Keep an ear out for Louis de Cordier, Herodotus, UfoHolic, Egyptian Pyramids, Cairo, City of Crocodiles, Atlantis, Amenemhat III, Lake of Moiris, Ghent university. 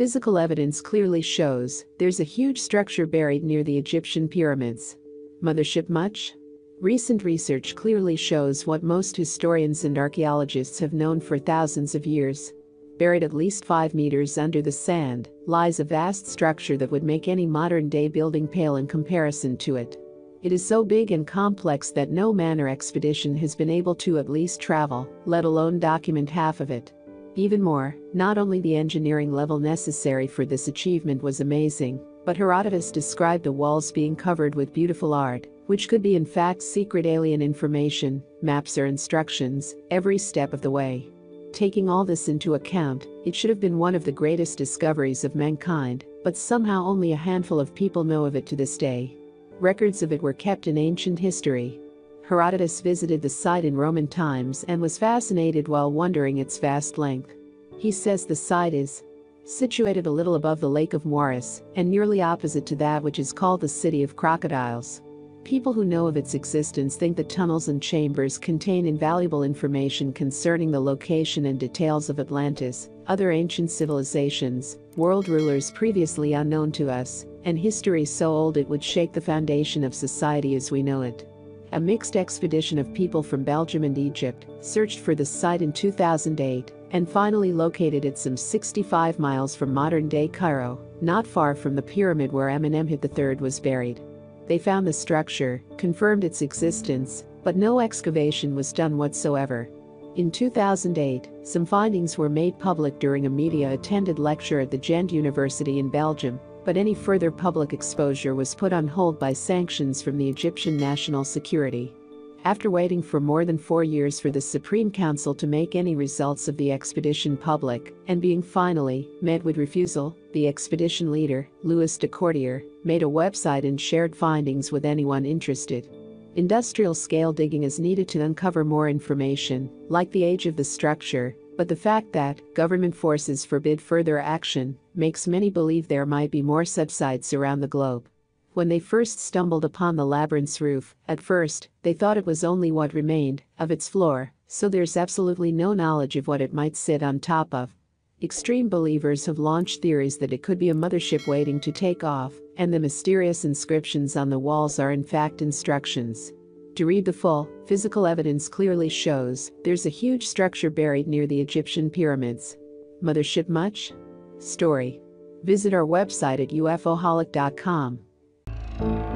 Physical evidence clearly shows there's a huge structure buried near the Egyptian pyramids. Mothership much? Recent research clearly shows what most historians and archaeologists have known for thousands of years. Buried at least 5 meters under the sand lies a vast structure that would make any modern-day building pale in comparison to it. It is so big and complex that no man or expedition has been able to at least travel, let alone document half of it. Even more, not only the engineering level necessary for this achievement was amazing, but Herodotus described the walls being covered with beautiful art, which could be in fact secret alien information, maps or instructions, every step of the way. Taking all this into account, it should have been one of the greatest discoveries of mankind, but somehow only a handful of people know of it to this day. Records of it were kept in ancient history. Herodotus visited the site in Roman times and was fascinated while wondering its vast length. He says the site is situated a little above the Lake of Moiris and nearly opposite to that which is called the City of Crocodiles. People who know of its existence think the tunnels and chambers contain invaluable information concerning the location and details of Atlantis, other ancient civilizations, world rulers previously unknown to us, and history so old it would shake the foundation of society as we know it. A mixed expedition of people from Belgium and Egypt searched for the site in 2008 and finally located it some 65 miles from modern-day Cairo, not far from the pyramid where Amenemhat III was buried. They found the structure, confirmed its existence, but no excavation was done whatsoever. In 2008, some findings were made public during a media-attended lecture at the Ghent University in Belgium, but any further public exposure was put on hold by sanctions from the Egyptian national security. After waiting for more than 4 years for the Supreme Council to make any results of the expedition public, and being finally met with refusal, the expedition leader, Louis de Cordier, made a website and shared findings with anyone interested. Industrial-scale digging is needed to uncover more information, like the age of the structure, but the fact that government forces forbid further action makes many believe there might be more such sites around the globe. When they first stumbled upon the labyrinth's roof, at first, they thought it was only what remained of its floor, so there's absolutely no knowledge of what it might sit on top of. Extreme believers have launched theories that it could be a mothership waiting to take off, and the mysterious inscriptions on the walls are in fact instructions. To read the full, physical evidence clearly shows there's a huge structure buried near the Egyptian pyramids. Mothership much? Story. Visit our website at UfoHolic.com.